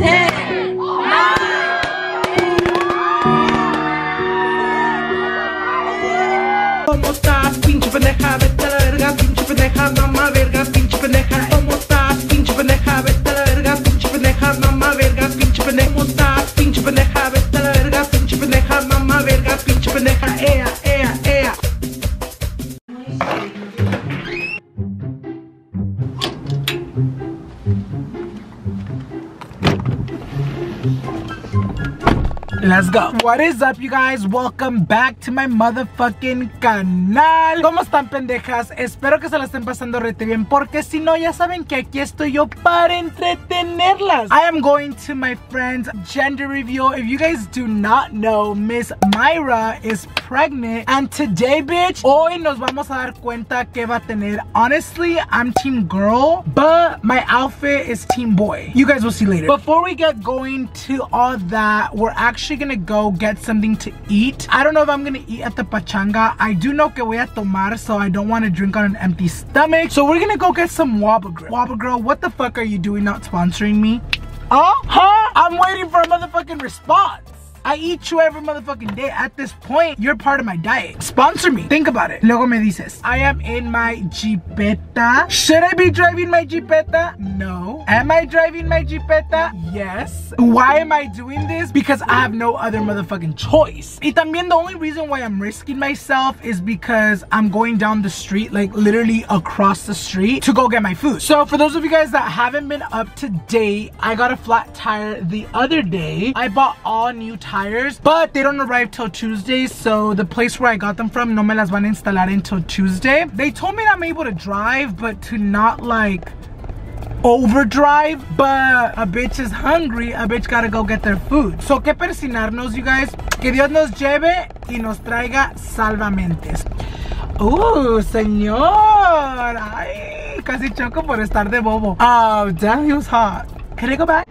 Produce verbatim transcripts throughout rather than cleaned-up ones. ten, nine. ¿Cómo estás, pinche pendeja? Vete a la verga, pinche pendeja, mamá verga, pinche pendeja. ¿Cómo estás, pinche pendeja? Vete a la verga, pinche pendeja, mamá verga, pinche pendeja. ¿Cómo estás, pinche pendeja? Vete a la verga, pinche pendeja, mamá verga, pinche pendeja. Ea, ea, ea. Let's go. What is up, you guys? Welcome back to my motherfucking canal. ¿Cómo están, pendejas? Espero que se la estén pasando rete bien, porque si no, ya saben que aquí estoy yo para entretenerlas. I am going to my friend's gender reveal. If you guys do not know, Miss Myra is pregnant, and today, bitch, hoy nos vamos a dar cuenta que va a tener. Honestly, I'm team girl, but my outfit is team boy. You guys will see later. Before we get going to all that, we're actually gonna go get something to eat. I don't know if I'm gonna eat at the pachanga. I do know que voy a tomar, so I don't want to drink on an empty stomach. So we're gonna go get some Waba Girl. Waba Girl, what the fuck are you doing not sponsoring me? Oh, huh? I'm waiting for a motherfucking response. I eat you every motherfucking day. At this point, you're part of my diet. Sponsor me. Think about it. Luego me dices. I am in my jeepeta. Should I be driving my jeepeta? No. Am I driving my jeepeta? Yes. Why am I doing this? Because I have no other motherfucking choice. Y también the only reason why I'm risking myself is because I'm going down the street, like literally across the street, to go get my food. So for those of you guys that haven't been up to date, I got a flat tire the other day. I bought all new tires. Tires, but they don't arrive till Tuesday, so the place where I got them from no me las van a instalar until Tuesday. They told me that I'm able to drive, but to not like overdrive, but a bitch is hungry, a bitch gotta go get their food. So que persinarnos, you guys, que Dios nos lleve y nos traiga salvamentes. Oh, señor, ay, casi choco por estar de bobo. Oh, damn, he was hot. Can I go back?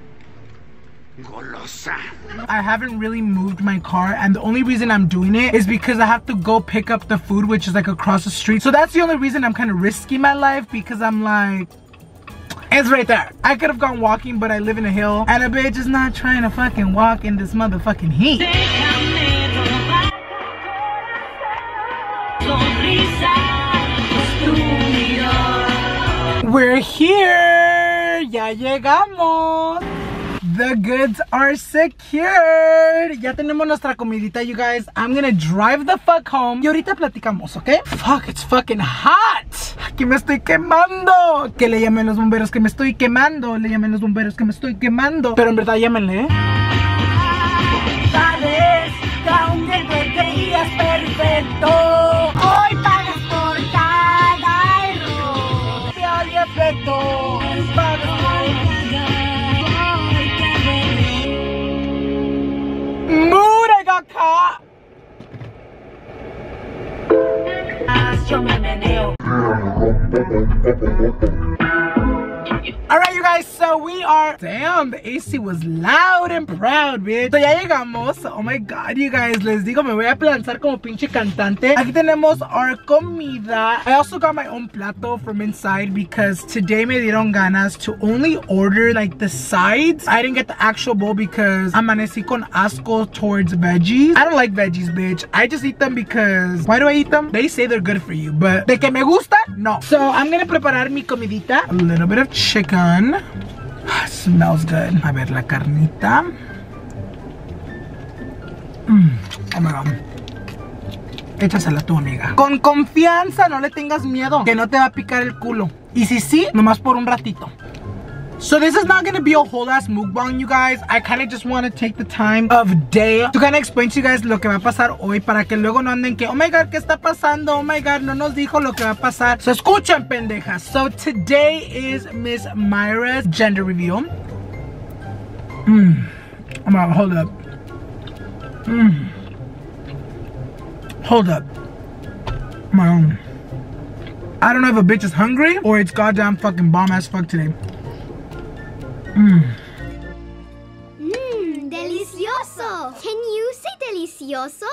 I haven't really moved my car, and the only reason I'm doing it is because I have to go pick up the food, which is like across the street. So that's the only reason I'm kind of risking my life, because I'm like, it's right there. I could have gone walking, but I live in a hill, and a bitch is not trying to fucking walk in this motherfucking heat. We're here. Ya llegamos. The goods are secured. Ya tenemos nuestra comidita, you guys. I'm gonna drive the fuck home. Y ahorita platicamos, ¿ok? Fuck, it's fucking hot. Que me estoy quemando. Que le llamen los bomberos, que me estoy quemando. Le llamen los bomberos, que me estoy quemando. Pero en verdad, llámenle, ¿eh? Sabes que aunque te creías perfecto, hoy pagas por cada error. Te odio, efecto. Mood, I got caught. Alright, you guys, so we are. Damn, the A C was loud and proud, bitch. So ya llegamos. Oh my god, you guys, les digo, me voy a plantar como pinche cantante. Aquí tenemos our comida. I also got my own plato from inside because today me dieron ganas to only order like the sides. I didn't get the actual bowl because amanecí con asco towards veggies. I don't like veggies, bitch. I just eat them because, why do I eat them? They say they're good for you, but de que me gusta, no. So I'm gonna preparar mi comidita. A little bit of chicken. Smells good. A ver, la carnita. Mm. Oh my god. Échasela a tu amiga. Con confianza, no le tengas miedo, que no te va a picar el culo. Y si sí, nomás por un ratito. So this is not going to be a whole ass mukbang, you guys. I kind of just want to take the time of day to kind of explain to you guys lo que va a pasar hoy, para que luego no anden que, oh my god, ¿qué está pasando? Oh my god, no nos dijo lo que va a pasar. So escuchen, pendejas. So today is Miss Myra's gender reveal. Mmm. Oh my god, hold up. Mmm. Hold up. My own. I don't know if a bitch is hungry or it's goddamn fucking bomb as fuck today. Mmm. Mmm, delicioso. Can you say delicioso?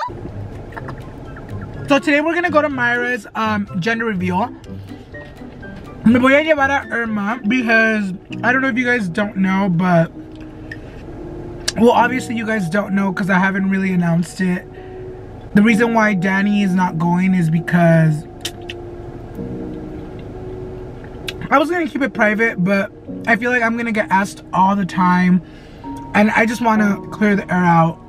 So today we're gonna go to Myra's um, gender reveal. Me voy a llevar a Irma because I don't know if you guys don't know, but Well, obviously you guys don't know because I haven't really announced it. The reason why Danny is not going is because I was gonna keep it private, but I feel like I'm gonna get asked all the time, and I just want to clear the air out.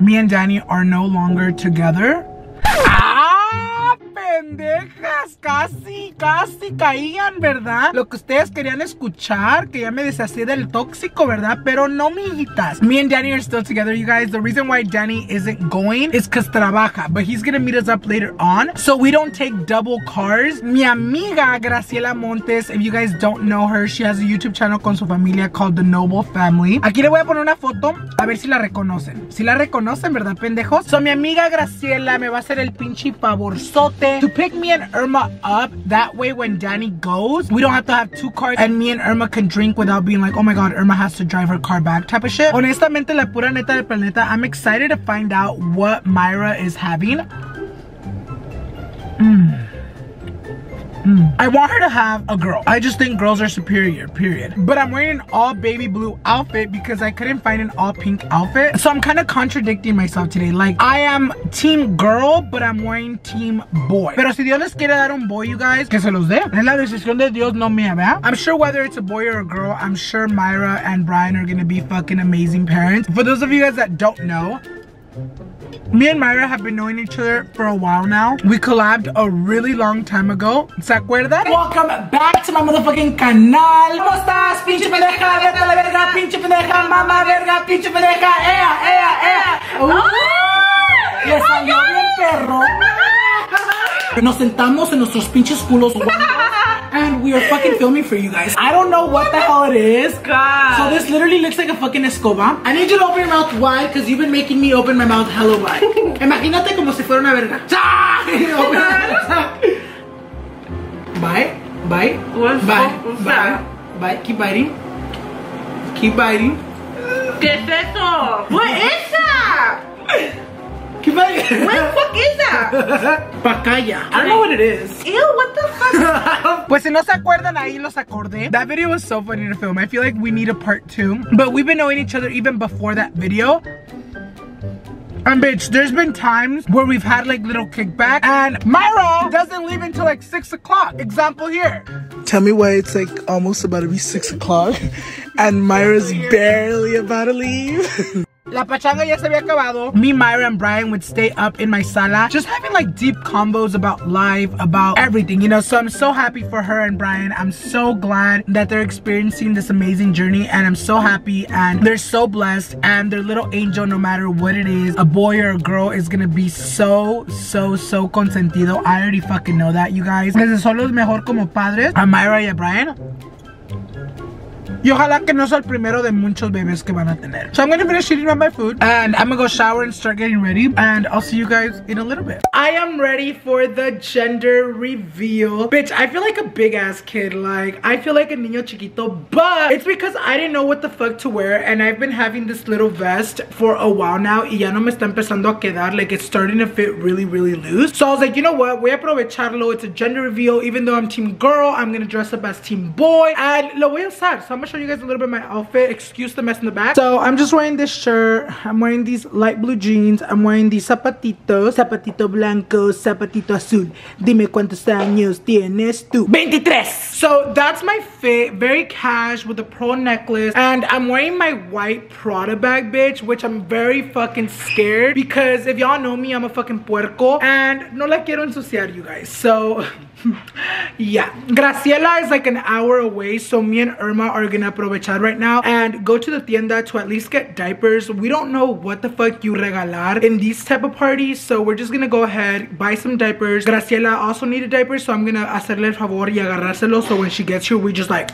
Me and Danny are no longer together. Ah, pendejas, casi, casi caían, ¿verdad? Lo que ustedes querían escuchar, que ya me deshacía del tóxico, ¿verdad? Pero no, mijitas. Me and Danny are still together, you guys. The reason why Danny isn't going is because trabaja, but he's gonna meet us up later on, so we don't take double cars. Mi amiga Graciela Montes, if you guys don't know her, she has a YouTube channel con su familia called The Noble Family. Aquí le voy a poner una foto, a ver si la reconocen. Si la reconocen, ¿verdad, pendejos? So, mi amiga Graciela me va a hacer el pinche favorzote to pick me and Irma up. That way, when Danny goes, we don't have to have two cars, and me and Irma can drink without being like, oh my god, Irma has to drive her car back type of shit. Honestamente, la pura neta del planeta, I'm excited to find out what Myra is having. Mmm. Mm. I want her to have a girl. I just think girls are superior, period. But I'm wearing an all baby blue outfit because I couldn't find an all pink outfit. So I'm kind of contradicting myself today. Like, I am team girl, but I'm wearing team boy. Pero si Dios les quiere dar un boy, you guys, que se los dé. Es la decisión de Dios, no mía, ¿verdad? I'm sure whether it's a boy or a girl, I'm sure Myra and Brian are going to be fucking amazing parents. For those of you guys that don't know, me and Myra have been knowing each other for a while now. We collabed a really long time ago. ¿Se acuerdan? Welcome back to my motherfucking canal. ¿Cómo estás, pinche pendeja? Vete a la verga, pinche pendeja. Mamá verga, pinche pendeja. Ea, ea, ea. Uh, le salió bien perro. Nos sentamos en nuestros pinches culos. And we are fucking filming for you guys. I don't know what the hell it is. God. So this literally looks like a fucking escoba. I need you to open your mouth wide because you've been making me open my mouth hella wide. Imagínate como si fuera una verga. Bite, bite, what's bite, what's bite, bite, bite. Keep biting. Keep biting. ¿Qué es eso? What is that? Keep biting. What the fuck is that? Pacaya. I don't know what it is. Ew, what the fuck? Pues si no se acuerdan, ahí los acordé. That video was so funny to film. I feel like we need a part two. But we've been knowing each other even before that video. And bitch, there's been times where we've had like little kickback, and Myra doesn't leave until like six o'clock. Example here. Tell me why it's like almost about to be six o'clock and Myra's barely about to leave. La pachanga ya se había acabado. Me, Myra, and Brian would stay up in my sala, just having like deep combos about life, about everything, you know. So I'm so happy for her and Brian. I'm so glad that they're experiencing this amazing journey, and I'm so happy, and they're so blessed, and their little angel, no matter what it is, a boy or a girl, is gonna be so, so, so consentido. I already fucking know that, you guys. Desde solos mejor como padres, a Myra y a Brian. Y ojalá que no sea el primero de muchos bebés que van a tener. So I'm gonna finish eating up my food, and I'm gonna go shower and start getting ready, and I'll see you guys in a little bit. I am ready for the gender reveal. Bitch, I feel like a big ass kid. Like, I feel like a niño chiquito, but it's because I didn't know what the fuck to wear, and I've been having this little vest for a while now, y ya no me está empezando a quedar. Like, it's starting to fit really, really loose. So I was like, you know what, voy a aprovecharlo. It's a gender reveal. Even though I'm team girl, I'm gonna dress up as team boy, and lo voy a usar. So I'm gonna show you guys a little bit of my outfit. Excuse the mess in the back. So I'm just wearing this shirt, I'm wearing these light blue jeans, I'm wearing these zapatitos. Zapatito blanco, zapatito azul, dime cuántos años tienes tú. Veintitrés. So that's my fit, very cash, with a pearl necklace, and I'm wearing my white Prada bag, bitch, which I'm very fucking scared, because if y'all know me, I'm a fucking puerco, and no la quiero ensuciar, you guys. So yeah, Graciela is like an hour away, so me and Irma are gonna aprovechar right now and go to the tienda to at least get diapers. We don't know what the fuck you regalar in these type of parties, so we're just gonna go ahead, buy some diapers. Graciela also needed diapers, so I'm gonna hacerle el favor y agarrárselo, so when she gets here, we just like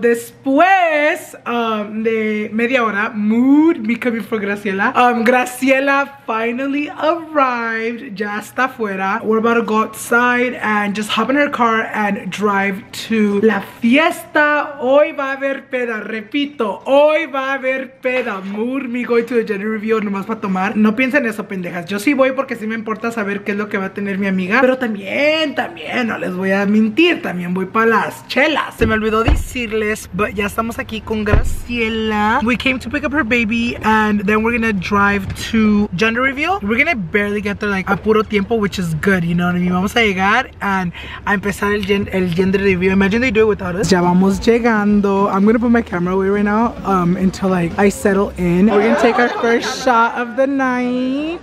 después um, de media hora, mood me coming for Graciela. Um, Graciela finally arrived. Ya está fuera. We're about to go outside and just hop in her car and drive to la fiesta. Hoy va a haber peda. Repito, hoy va a haber peda. Mood me going to the Jenny Review nomás para tomar. No piensen eso, pendejas. Yo sí voy porque sí me importa saber qué es lo que va a tener mi amiga. Pero también, también, no les voy a mentir. También voy para las chelas. Se me olvidó decirles, but ya estamos aquí con Graciela. We came to pick up her baby and then we're gonna drive to gender reveal. We're gonna barely get there like a puro tiempo, which is good, you know what I mean? Vamos a llegar and a empezar el, gen el gender reveal. Imagine they do it without us. Ya vamos llegando. I'm gonna put my camera away right now um, until like I settle in. We're gonna take our first shot of the night.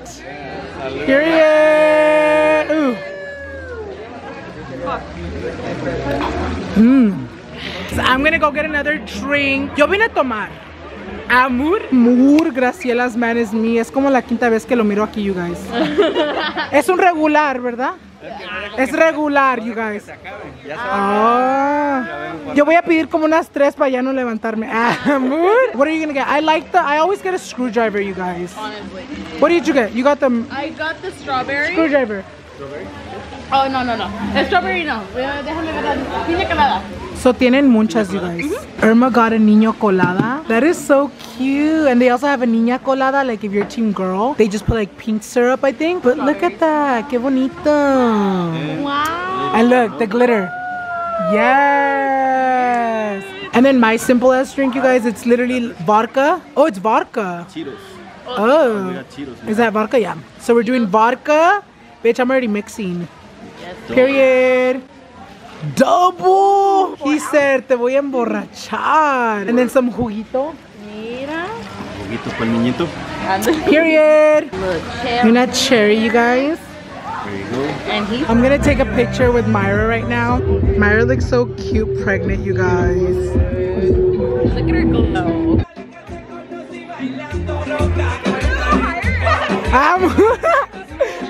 Here he is. Ooh. Mm. So I'm gonna go get another drink. Yo vine a tomar. Amor. Mur, Graciela's man is me. Es como la quinta vez que lo miro aquí, you guys. Es un regular, ¿verdad? Es regular, you guys. Ah. Yo voy a pedir como unas tres para ya no levantarme. Amor. What are you gonna get? I like the. I always get a screwdriver, you guys. Honestly. What did you get? You got the. I got the strawberry. Screwdriver. Strawberry. Oh, no, no, no. Strawberry no. Déjame ver. Piña colada. So, tienen muchas, you guys. Mm-hmm. Irma got a niño colada. That is so cute. And they also have a niña colada, like if you're team girl. They just put like pink syrup, I think. But look at that. Que bonito. Wow. And look, the glitter. Yes. And then my simple ass drink, you guys, it's literally vodka. Oh, it's vodka. Cheetos. Oh. Is that vodka? Yeah. So, we're doing vodka. Bitch, I'm already mixing. Period. Double. He said, te voy a emborrachar. And then some juguito. Mira. Juguito para el niñito. Period. You're not cherry, you guys. There you go. And he I'm gonna take a picture with Myra right now. Myra looks so cute, pregnant, you guys. Look at her glow.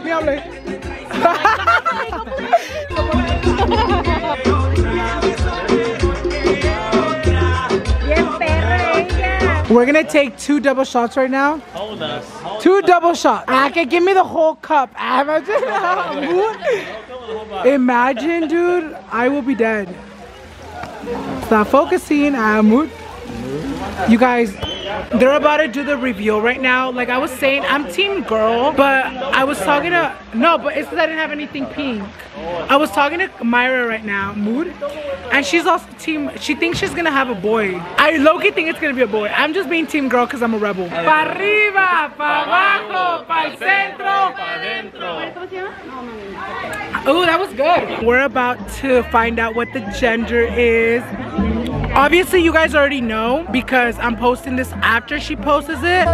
Me hablé. We're gonna take two double shots right now. Hold us. Hold two us. Double shots. Ah, okay, give me the whole cup. Imagine, imagine, dude. I will be dead. Stop focusing. I'm mood. You guys, they're about to do the reveal right now. Like I was saying, I'm team girl, but I was talking to no, but it's because I didn't have anything pink. I was talking to Myra right now, mood, and she's also team. She thinks she's gonna have a boy. I low-key think it's gonna be a boy. I'm just being team girl because I'm a rebel. Pa arriba, pa abajo, pa el centro, pa dentro. Oh, that was good. We're about to find out what the gender is. Obviously, you guys already know because I'm posting this after she posts it.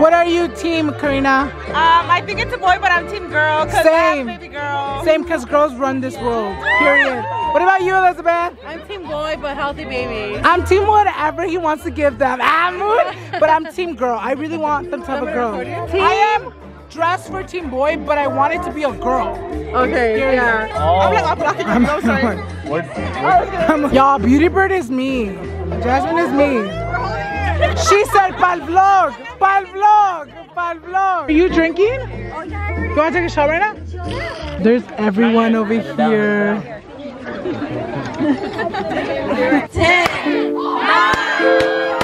What are you, team, Karina? Um, I think it's a boy, but I'm team girl. Cause Same. Baby girl. Same, because girls run this world, period. What about you, Elizabeth? I'm team boy, but healthy baby. I'm team whatever he wants to give them. But I'm team girl. I really want them to have a girl. I am dressed for team boy, but I want it to be a girl. Okay, yeah. yeah. Oh. I'm like, I'm blocking you. I'm no, sorry. What? what? Y'all, Beauty Bird is me. Jasmine is me. She said, pal vlog, pal vlog, pal vlog. Are you drinking? You want to take a shot right now? There's everyone over here. ten, nine.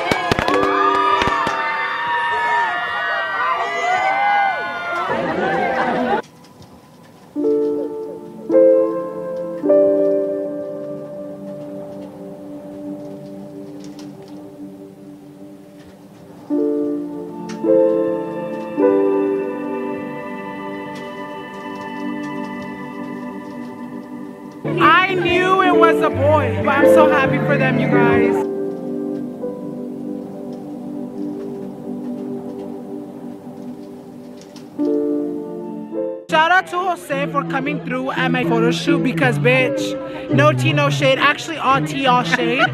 I knew it was a boy, but I'm so happy for them, you guys. Shout out to Jose for coming through at my photo shoot because, bitch, no tea, no shade. Actually, all tea, all shade.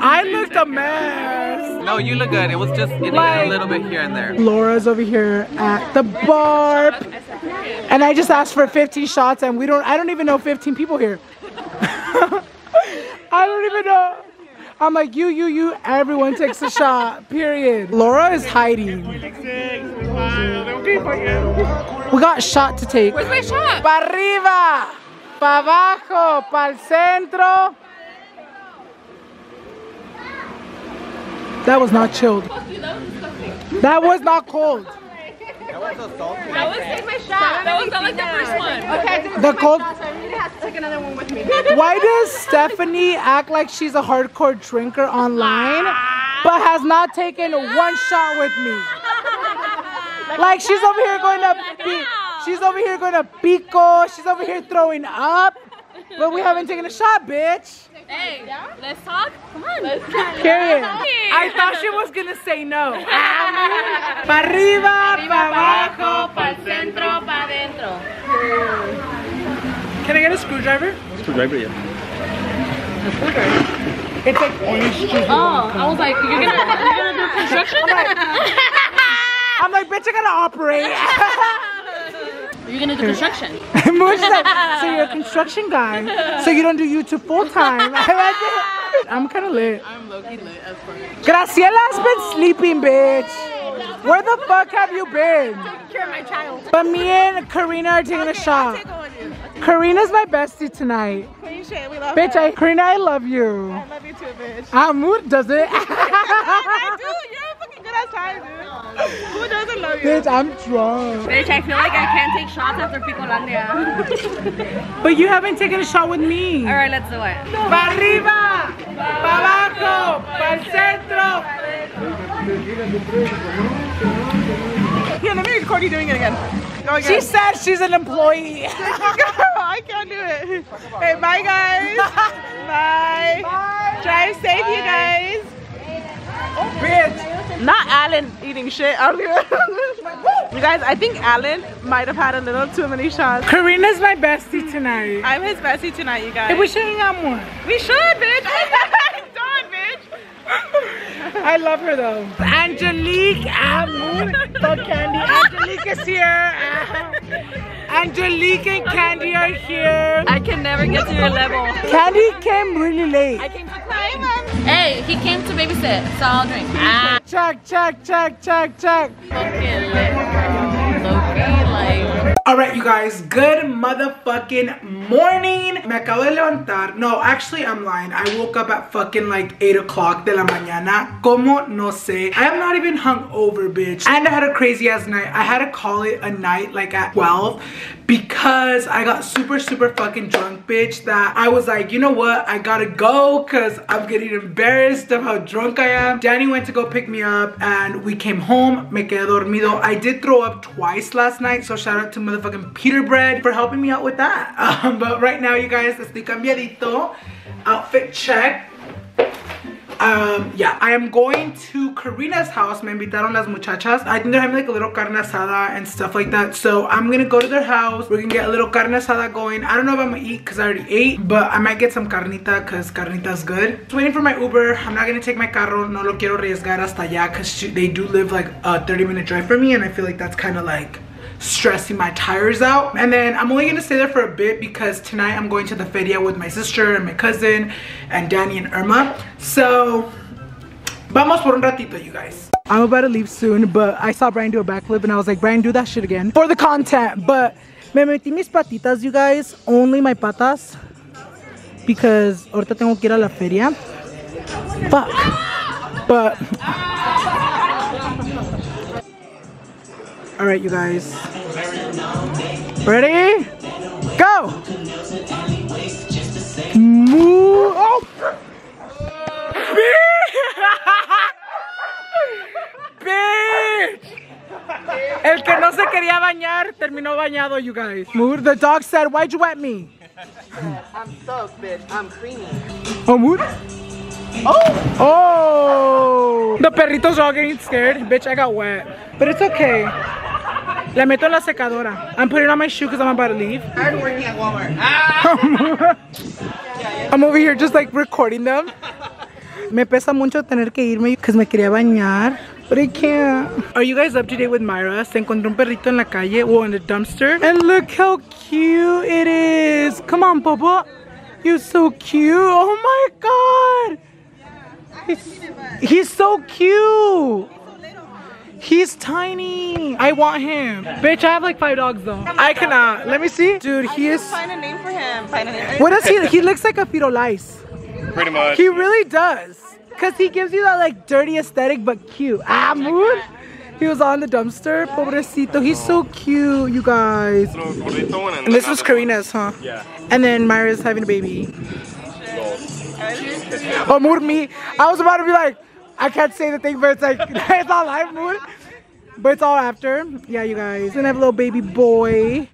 I looked a mess. No, you look good. It was just it like, a little bit here and there. Laura's over here at the bar. And I just asked for fifteen shots and we don't, I don't even know fifteen people here. I don't even know. I'm like, you, you, you, everyone takes a shot, period. Laura is hiding. We got a shot to take. Where's my shot? Pa arriba, pa abajo, pa el centro. That was not chilled. That was not cold. That was assaulting. I was taking my shot. That was not like the first one. Okay, I didn't the cold. Shot, so I really have to take another one with me. Why does Stephanie act like she's a hardcore drinker online, but has not taken one shot with me? Like she's over here going to, she's over here going to pico. She's over here throwing up, but we haven't taken a shot, bitch. Hey, let's talk. Come on. Let's talk. Period. I thought she was gonna say no. Pa arriba, pa abajo, pa centro, pa dentro. Can I get a screwdriver? Screwdriver, yeah. A screwdriver. It's like orange juice. Oh, I was like, you're gonna, you're gonna do construction? I'm like, I'm like, bitch, I gotta operate. You're gonna do construction. So you're a construction guy. So you don't do YouTube full time. I'm kind of lit. I'm low key lit as fuck. Graciela's oh. been sleeping, bitch. Where the fuck have you been? Take care of my child. But me and Karina are taking okay, a shot. I'll take one with you. Karina's my bestie tonight. Queen shit, we love bitch, her. I, Karina, I love you. I love you too, bitch. Our mood does it. I do. You're a fucking good ass time, dude. Who doesn't love you? Bitch, I'm drunk. Bitch, I feel like I can't take shots after Picolandia. But you haven't taken a shot with me. Alright, let's do it. Pa arriba, pa abajo, pa el centro. Here, let me record you doing it again. Go again. She said she's an employee. I can't do it. Hey, bye guys. Bye. Bye. Drive safe, bye. You guys. Oh, bitch. Not Alan eating shit earlier. You guys, I think Alan might have had a little too many shots. Karina's my bestie tonight. I'm his bestie tonight, you guys. Hey, we should hang out more. We should, bitch. I'm done, bitch. I love her, though. Angelique Amun. The candy. Angelique is here. Angelique and Candy are here. I can never get to your level. Candy came really late. I came to cry, Mom. Hey, he came to babysit, so I'll drink. Ah. Check, check, check, check, check. Looking like, looking like. Alright, you guys, good motherfucking morning. Me acabo de levantar. No, actually, I'm lying. I woke up at fucking like eight o'clock de la mañana. Como no sé. I am not even hungover, bitch. And I had a crazy ass night. I had to call it a night like at twelve. Because I got super, super fucking drunk, bitch, that I was like, you know what? I gotta go because I'm getting embarrassed of how drunk I am. Danny went to go pick me up and we came home. Me quedé dormido. I did throw up twice last night, so shout out to motherfucking Peter Bread for helping me out with that. Um, but right now, you guys, estoy cambiadito. Outfit check. Um, yeah, I am going to Karina's house. Me invitaron las muchachas. I think they're having like a little carne asada and stuff like that. So I'm gonna go to their house. We're gonna get a little carne asada going. I don't know if I'm gonna eat because I already ate, but I might get some carnita because carnita's good. Just waiting for my Uber. I'm not gonna take my carro. No lo quiero arriesgar hasta allá because they do live like a thirty minute drive from me, and I feel like that's kind of like stressing my tires out. And then I'm only gonna stay there for a bit because tonight I'm going to the feria with my sister and my cousin and Danny and Irma. So vamos por un ratito, you guys. I'm about to leave soon, but I saw Brian do a backflip and I was like, Brian, do that shit again for the content. But me metí mis patitas, you guys, only my patas, because ahorita tengo que ir a la feria. Fuck. But all right, you guys. Ready? Go! Move! Oh! Bitch! El que no se quería bañar terminó bañado, you guys. Mood, the dog said, why'd you wet me? I'm soaked, bitch. I'm creamy. Oh, Mood? Oh! Oh! The perritos are all getting scared. Bitch, I got wet. But it's okay. La meto en la secadora. I'm putting on my shoe because I'm about to leave. I'm working at Walmart. Ah! I'm over here just like recording them. Me pesa mucho tener que irme because me quería bañar. But I can't. Are you guys up to date with Myra? Se encontró un perrito en la calle. Well, in the dumpster. And look how cute it is. Come on, Popo. You're so cute. Oh my god. He's so cute. He's tiny. I want him. Bitch, I have like five dogs though. I cannot. Let me see. Dude, he is. Find a name for him. Find a name. What does he? He looks like a fetal lice. Pretty much. He really does. Cause he gives you that like dirty aesthetic but cute. Ah, mood. He was on the dumpster. Pobrecito. He's so cute, you guys. And this was Karina's, huh? Yeah. And then Myra's having a baby. Oh, mood me. I was about to be like, I can't say the thing, but it's like, it's all live mood. But it's all after. Yeah, you guys. And I have a little baby boy.